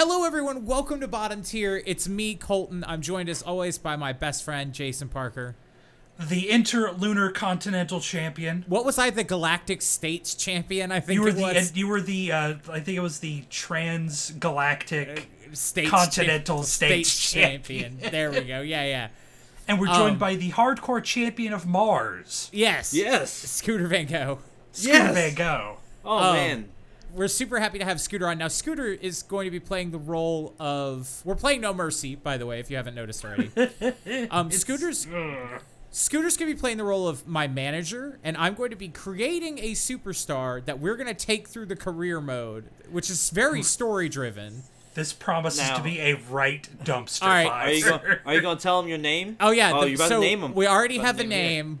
Hello everyone, welcome to Bottom Tier. It's me, Colton. I'm joined as always by my best friend, Jason Parker. The Interlunar Continental Champion. What was I? The Galactic States Champion, I think you were I think it was the Transgalactic States Continental States Champion. There we go, yeah. And we're joined by the Hardcore Champion of Mars. Yes. Scooter Van Gogh. Scooter Van Gogh. Oh, man. We're super happy to have Scooter on. Now, Scooter is going to be playing the role of... We're playing No Mercy, by the way, if you haven't noticed already. Scooter's going to be playing the role of my manager, and I'm going to be creating a superstar that we're going to take through the career mode, which is very story-driven. This promises to be a right dumpster fire. Are you going to tell him your name? Oh, yeah. Oh, you're about to name him. We already have a name.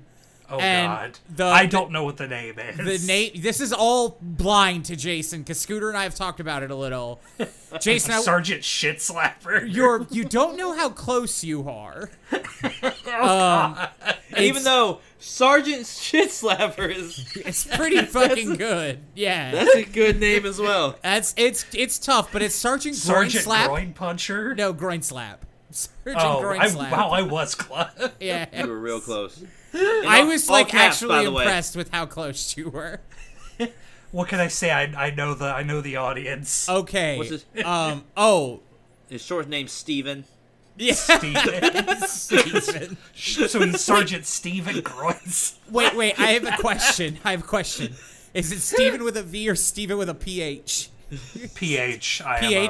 Oh, God. I don't know what the name is. This is all blind to Jason, because Scooter and I have talked about it a little. Jason, Sergeant Shitslapper. You don't know how close you are. Even though Sergeant Shitslapper is... It's pretty fucking good. Yeah. That's a good name as well. It's tough, but it's Sergeant Groin Puncher? No, Groinslap. Sergeant Groinslap. Wow, I was close. Yeah. You were real close. I was like actually impressed with how close you were. What can I say? I know the audience. Okay. What's his, his short name's Steven. Yeah. Steven. So he's Sergeant Steven Groinslap. Wait. I have a question. Is it Steven with a V or Steven with a PH? PH.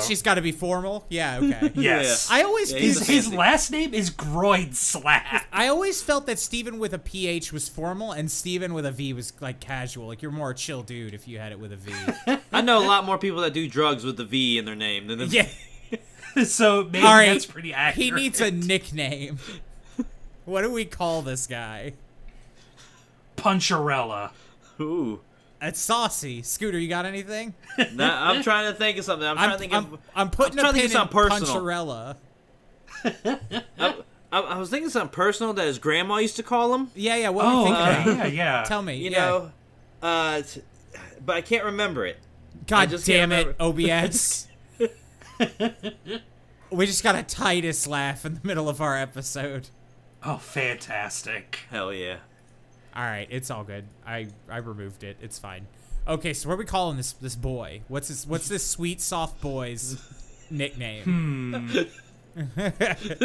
He's got to be formal. Yeah. Okay. Yes. I always his last name is Groinslap. I always felt that Steven with a PH was formal and Steven with a V was like casual. Like you're more a chill dude if you had it with a V. I know a lot more people that do drugs with the V in their name than the V. Yeah. So maybe that's pretty accurate. He needs a nickname. What do we call this guy? Puncherella. Ooh. It's saucy. Scooter, you got anything? Nah, I'm trying to think of something. I'm trying to think of something personal. I was thinking of something personal that his grandma used to call him. Yeah. What were you thinking? Yeah. Tell me. You know, but I can't remember it. God damn it, OBS. We just got a Titus laugh in the middle of our episode. Oh, fantastic. Hell yeah. All right, it's all good. I removed it. It's fine. Okay, so what are we calling this boy? What's this sweet soft boy's nickname?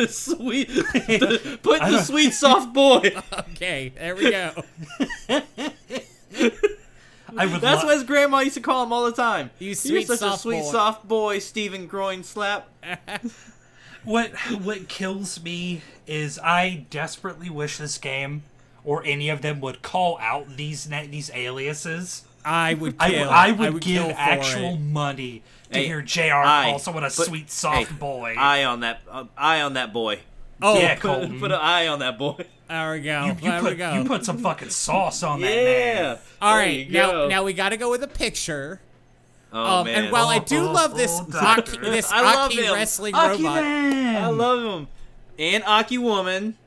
Sweet soft boy. Okay, there we go. That's what his grandma used to call him all the time. You're such a sweet soft boy, Steven Groinslap. What kills me is I desperately wish this game, or any of them, would call out these aliases. I would give actual money to hear JR call someone a sweet soft boy. Eye on that boy. Oh, yeah, Colton. Put an eye on that boy. There we go. You put some fucking sauce on that man. All right, now we got to go with a picture. Oh, man. And while I do love this Aki wrestling robot. I love him. And Aki woman.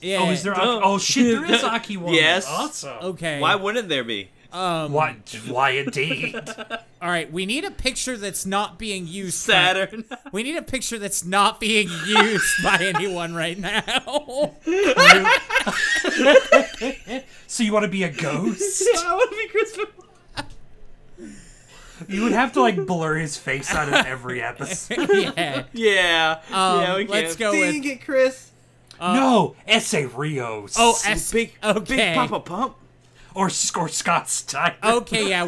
Yeah. Oh, is there? Oh shit! There is Aki woman. Yes. Awesome. Okay. Why wouldn't there be? Why indeed? All right. We need a picture that's not being used. Saturn. We need a picture that's not being used by anyone right now. So you want to be a ghost? Yeah, I want to be Christopher. You would have to like blur his face out of every episode. Yeah. Yeah. We can. Let's go with it, Chris. No, S.A. Rios. Oh, Big Papa Pump. Or Scott Steiner. Okay, yeah,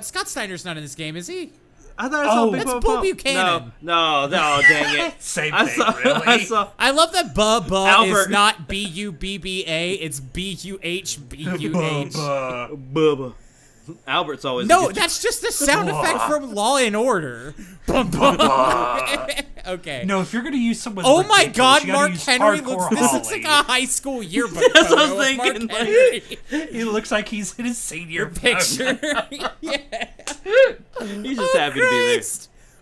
Scott Steiner's not in this game, is he? I thought I saw Big Papa Pump. That's Paul Buchanan. No, dang it. Same thing, really. I love that Bubba is not B-U-B-B-A, it's B-U-H-B-U-H. Bubba. Albert's always... No, that's just the sound effect from Law & Order. Okay. No, if you're going to use someone... Oh my God, Mark Henry looks like a high school yearbook. That's what I was thinking. He looks like he's in his senior picture. Yeah. He's just happy to be there.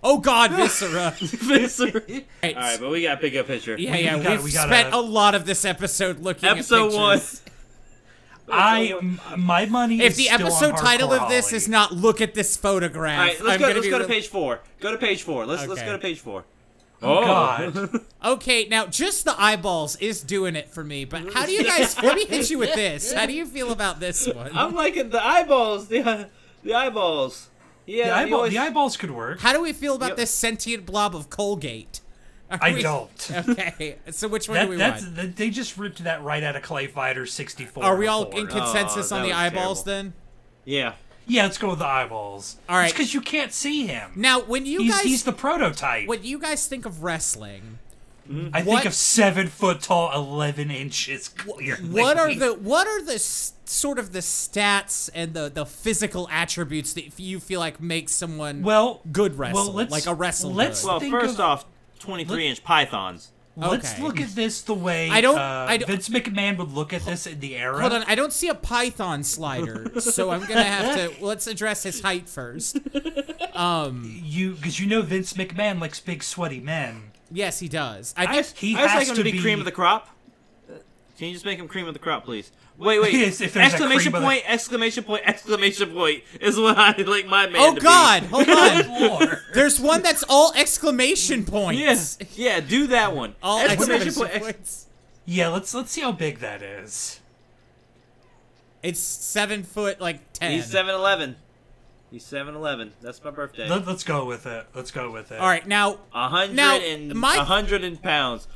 Oh God, Viscera. Viscera. All right, but we got to pick a picture. Yeah, we spent a lot of this episode looking at pictures. Episode 1. My money. If the episode title of this is not "Look at this photograph," all right, let's go to page four. Go to page four. Let's go to page four. Oh God. Okay, now just the eyeballs is doing it for me. But how do you guys? Let me hit you with this. How do you feel about this one? I'm liking the eyeballs. The eyeballs. Yeah, the eyeballs could work. How do we feel about this sentient blob of Colgate? I don't. Okay, so which one do we want? They just ripped that right out of Clay Fighter '64. Are we all in consensus on the eyeballs then? Yeah. Yeah, let's go with the eyeballs. All right. It's because you can't see him. Now, when he's the prototype. When you guys think of wrestling... I think of 7 foot tall, 11 inches clear. What are the sort of the stats and the physical attributes that you feel like make someone good wrestler, like a wrestler? Well, first off, 23-inch pythons. Let's look at this the way Vince McMahon would look at this in the era. Hold on, I don't see a python slider, so I'm gonna have to let's address his height first. Because you know Vince McMahon likes big sweaty men. Yes, he does. I think he has to be cream of the crop. Can you just make him cream of the crop, please? Wait! Exclamation point! Exclamation point! Exclamation point! Is what I like my man. Oh God! Hold on! There's one that's all exclamation points. Yes. Yeah, do that one. All exclamation points. Yeah, let's see how big that is. It's 7 foot, like 10. He's 7'11". He's 7'11". That's my birthday. Let's go with it. Let's go with it. All right, now 101 pounds.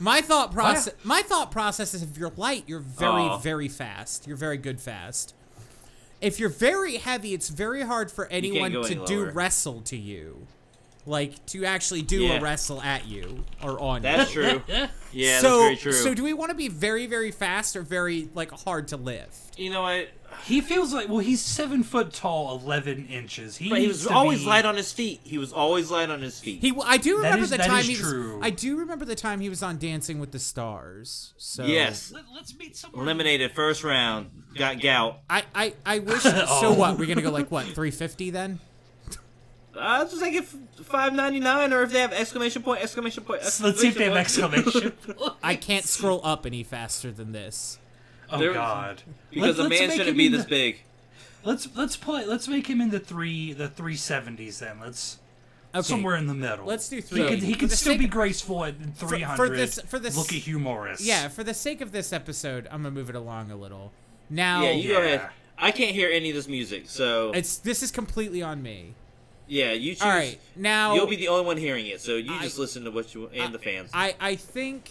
My thought process is if you're light, you're very fast. You're very good fast. If you're very heavy, it's very hard for anyone to do wrestle to you. Like, to actually do a wrestle at you or on you. That's true. Yeah, so, that's very true. So do we want to be very, very fast or very, like, hard to lift? You know what? He feels like, well, he's 7 foot tall, 11 inches. He was always light on his feet. He was always light on his feet. I do remember the time he was on Dancing with the Stars. So. Yes. Let's meet someone. Eliminated first round. Got gout. I wish. So what? We're going to go, like, what, 350 then? I'll just take it $5.99, or if they have exclamation point, exclamation point. Exclamation Let's see if they have exclamation point. I can't scroll up any faster than this. Oh God! Because a man shouldn't be this big. Let's make him in the 370s then. Somewhere in the middle. Let's do 3. He can still be graceful at 300. For this, look humorous. Yeah, for the sake of this episode, I'm gonna move it along a little. Now, yeah, you go ahead. I can't hear any of this music, so this is completely on me. Yeah, you choose. All right, now you'll be the only one hearing it, so you just listen to what you and the fans. I think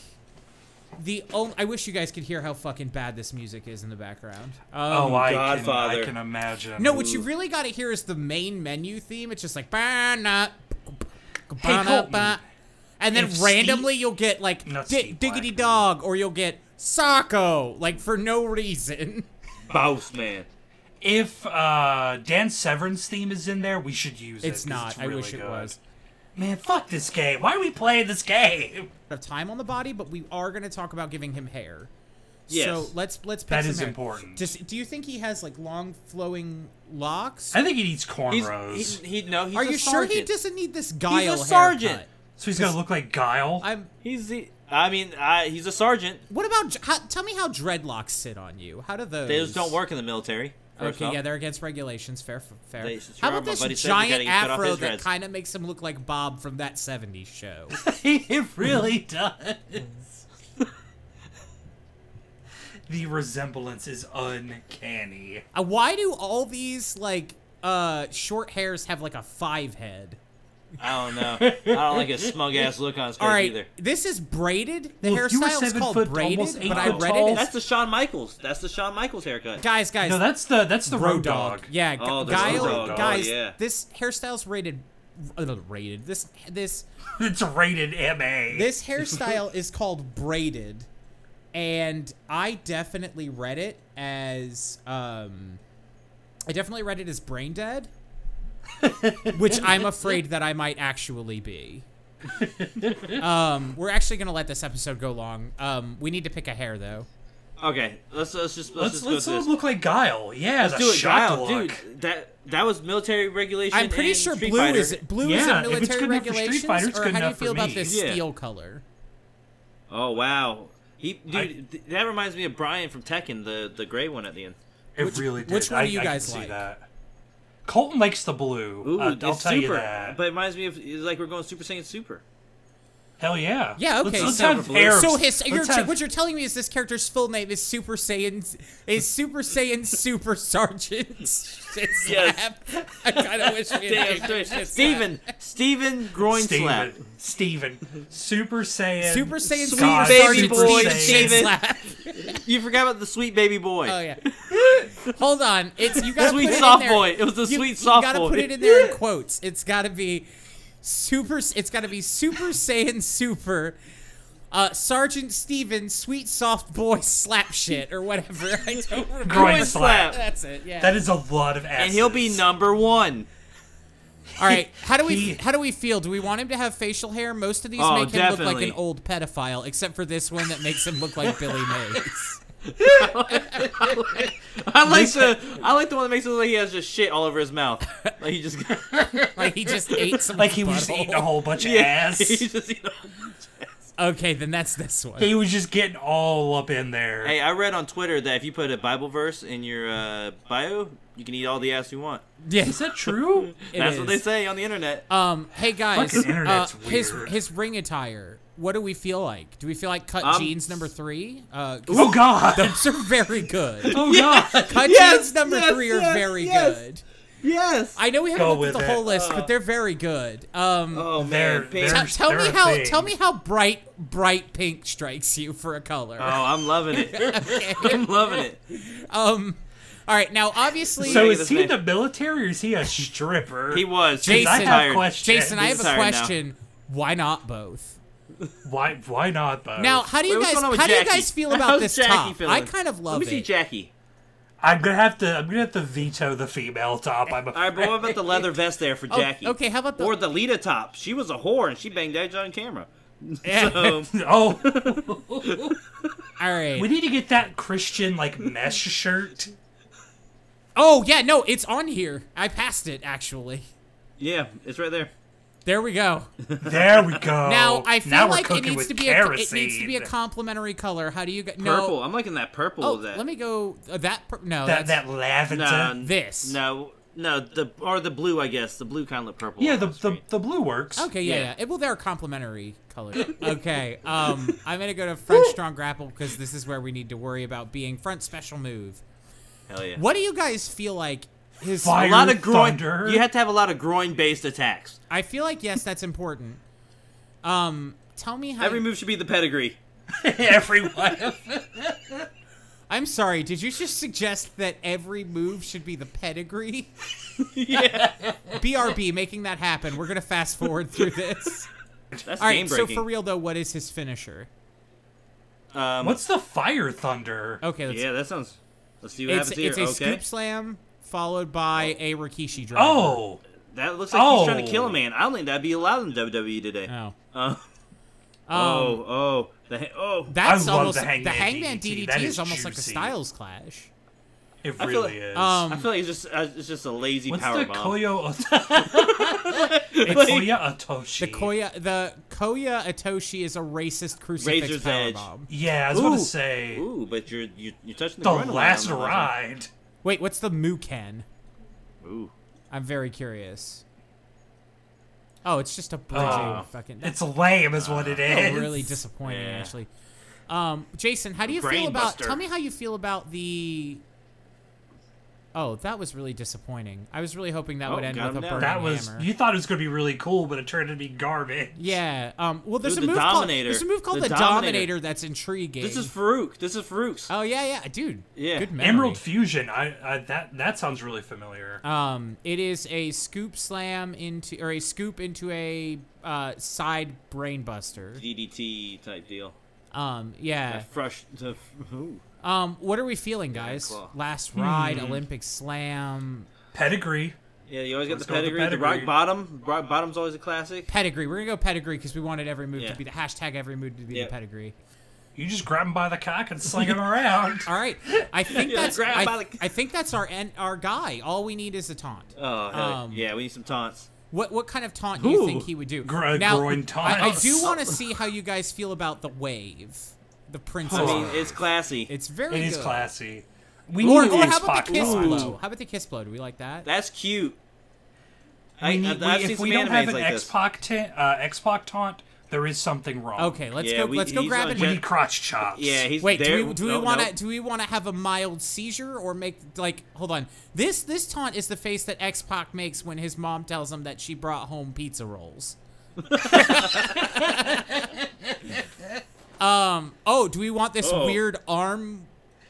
the only. I wish you guys could hear how fucking bad this music is in the background. I can imagine. No, what you really got to hear is the main menu theme. It's just like and then randomly you'll get like Diggity Dog, or you'll get Socko, like for no reason. Boss man. If Dan Severn's theme is in there, we should use it. It's not. It's really I wish good. It was. Man, fuck this game. Why are we playing this game? We have time on the body, but we are going to talk about giving him hair. Yes. So let's pick that is hair. Important. Do you think he has like long flowing locks? I think he needs cornrows. He's are you sergeant. Sure he doesn't need this Guile? He's a sergeant. Haircut? So he's gonna look like Guile. He's a sergeant. What about? Tell me how dreadlocks sit on you. How do those? They just don't work in the military. Okay, yeah, they're against regulations. Fair. How about this giant afro that kind of makes him look like Bob from that 70s show? It really does. The resemblance is uncanny. Why do all these, like, short hairs have, like, a 5 head? I don't know. I don't like a smug-ass look on his face either. This is braided. The hairstyle is called braided, but I read it. That's the Shawn Michaels. That's the Shawn Michaels haircut. Guys. No, that's the Road Dog. Yeah, Guile. Guys, this hairstyle's rated. Rated. This. It's rated MA. This hairstyle is called braided, and I definitely read it as brain dead. Which I'm afraid that I might actually be. We're actually gonna let this episode go long. We need to pick a hair though. Okay, let's look like Guile. Yeah, let's do it, Guile, dude. That was military regulation. I'm pretty sure blue is military regulations. Or how do you feel about this steel color? Oh wow. That reminds me of Brian from Tekken, the gray one at the end. It really did. Which one do you guys like? See that. Colton likes the blue. Ooh, I'll tell you that. But it reminds me of, it's like we're going Super Saiyan Super. Hell yeah. Yeah, okay. What you're telling me is this character's full name is Super Saiyan Super Sergeant Slap. I kind of wish we had named Steven Groinslap. Steven. Super Saiyan Scott Sweet Baby Boy Steven. You forgot about the Sweet Baby Boy. Oh yeah. Hold on. It's you got Sweet put Soft it in there. Boy. It was the Sweet Soft Boy. You got to put it in there in quotes. It's got to be Super Saiyan Super, Sergeant Steven, Sweet Soft Boy Slap Shit, or whatever. I don't remember. Groinslap. That's it. Yeah. That is a lot of asses. And he'll be #1. All right. How do we feel? Do we want him to have facial hair? Most of these make him look like an old pedophile, except for this one that makes him look like Billy Mays. I like the one that makes it look like he has just shit all over his mouth. Like he just ate some. Like he was eating a whole bunch of ass. He just ate a whole bunch of ass. Okay, then that's this one. He was just getting all up in there. Hey, I read on Twitter that if you put a Bible verse in your bio, you can eat all the ass you want. Yeah, is that true? That's what they say on the internet. Hey guys, his ring attire. What do we feel like? Do we feel like Cut Jeans #3? Oh God, those are very good. Oh God, Cut Jeans #3 are very good. Yes, I know we haven't looked at the whole list, but they're very good. Oh man, tell me how bright pink strikes you for a color. Oh, I'm loving it. Okay. I'm loving it. All right, now obviously. So is he in the military or is he a stripper? He was. Jason, I have a question. Why not both? Why not though? Now, how do you guys feel about this top? I kind of love it. Let me see Jackie. I'm gonna have to veto the female top. Alright, but what about the leather vest there for Jackie? Okay, how about the Lita top? She was a whore and she banged Edge on camera. Yeah. So... Oh. Alright. We need to get that Christian like mesh shirt. Oh yeah, no, it's on here. I passed it actually. Yeah, it's right there. There we go. There we go. Now I feel like it needs to be a complementary color. How do you get purple? No. I'm liking that purple. Oh, let me go. That lavender. No, this. No. The blue. I guess the blue kind of look purple. Yeah, the blue works. Okay, yeah. Well, they're complementary colors. Okay. I'm gonna go to French Strong Grapple because this is where we need to worry about being front special move. Hell yeah. What do you guys feel like? Fire, a lot of groin. Thunder. You have to have a lot of groin-based attacks. I feel like that's important. Tell me how. Every move should be the pedigree. Every one. I'm sorry. Did you just suggest that every move should be the pedigree? Yeah. BRB, making that happen. We're gonna fast forward through this. That's all right. So for real though, what is his finisher? What's the fire thunder? Okay. That sounds. Let's see what happens here. It's a scoop slam. Followed by a Rikishi driver. Oh! That looks like he's trying to kill a man. I don't think that'd be allowed in WWE today. Oh. That's almost the Hangman DDT is almost like a Styles Clash. It really is. I feel like it's just a lazy power bomb. What's the Koya Otoshi? The Koya Otoshi is a racist crucifix power bomb. Yeah, I was going to say. Ooh, but you're touching the last ride. Wait, what's the Muken? Ooh. I'm very curious. Oh, it's just a bridging fucking... It's lame is what it is. Oh, really disappointing, actually. Jason, how do you feel about... Tell me how you feel about the... Oh, that was really disappointing. I was really hoping that would end with a burning hammer. You thought it was going to be really cool, but it turned out to be garbage. Yeah. Well, there's a move called the Dominator that's intriguing. This is Farouk's. Oh, yeah. Dude, good memory. Emerald Fusion. That sounds really familiar. It is a scoop slam into... Or a scoop into a side brainbuster. DDT type deal. Yeah. What are we feeling, guys? Last Ride, Olympic Slam, Pedigree. Yeah, you always got the pedigree. The rock bottom. Rock bottom's always a classic. Pedigree. We're gonna go pedigree because we wanted every move to be the hashtag. Every move to be the pedigree. You just grab him by the cock and sling him around. All right, I think I think that's our guy. All we need is a taunt. Oh hell yeah, we need some taunts. What kind of taunt do you think he would do? Groin taunt. I do want to see how you guys feel about the wave. the princess. I mean, it's classy. It's very good. It is classy. We need the X-Pac blow. How about the kiss blow? Do we like that? That's cute. If we don't have an X-Pac taunt, there is something wrong. Okay, let's go grab it. We need crotch chops. Yeah, he's do we want to have a mild seizure or make hold on. This taunt is the face that X-Pac makes when his mom tells him that she brought home pizza rolls. Oh, do we want this weird arm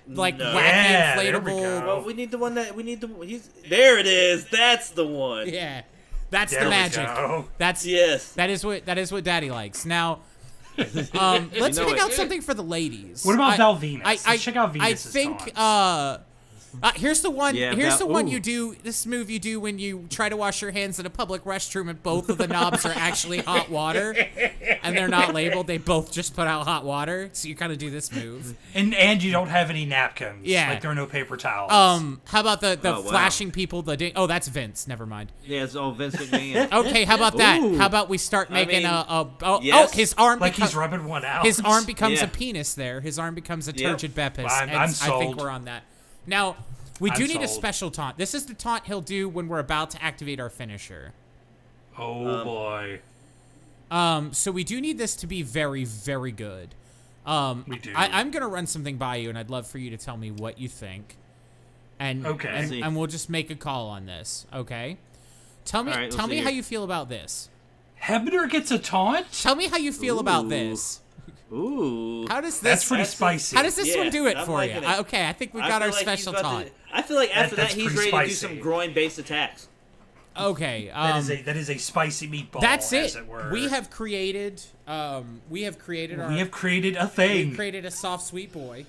wacky inflatable? Well, we need the one that there it is. That's the one. Yeah. That's the magic. That is what Daddy likes. Now, let's pick out something for the ladies. What about Valvenus? Let's check out Venus. I think here's the one. Yeah, here's the one you do. This move you do when you try to wash your hands in a public restroom and both of the knobs are actually hot water, and they're not labeled. They both just put out hot water, so you kind of do this move. And you don't have any napkins. Yeah, like there are no paper towels. How about the flashing people? Oh, that's Vince. Never mind. Yeah, it's all Vince McMahon. Okay, how about that? How about we start making his arm he's rubbing one out. His arm becomes a penis. There, his arm becomes a turgid Beppis. I'm sold. I think we're on that. Now, we do need a special taunt. This is the taunt he'll do when we're about to activate our finisher. Oh, boy. So we do need this to be very, very good. We do. I'm going to run something by you, and I'd love for you to tell me what you think. And we'll just make a call on this, okay? Tell me how you feel about this. Hebner gets a taunt? Tell me how you feel about this. Ooh, how does this? That's pretty spicy. How does this one do it for you? Okay, I think we've got our special taunt. I feel like after that, he's ready to do some groin-based attacks. Okay, that is a spicy meatball. That's it. As it were. We have created a thing. We created a soft sweet boy.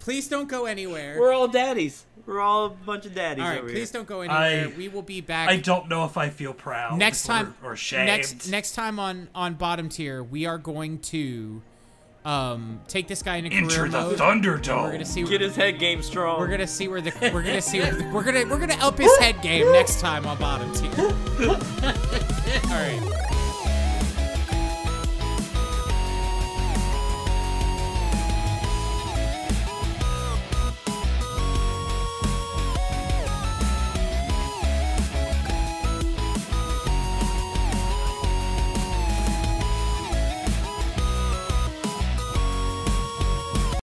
Please don't go anywhere. We're all daddies. We're all a bunch of daddies. All right, please don't go anywhere. We will be back. I don't know if I feel proud next time or ashamed. Next time on Bottom Tier, we are going to take this guy into career mode. Enter the Thunderdome. We're going to see get his head game strong. We're going to see where the we're going to up his head game next time on Bottom Tier. All right.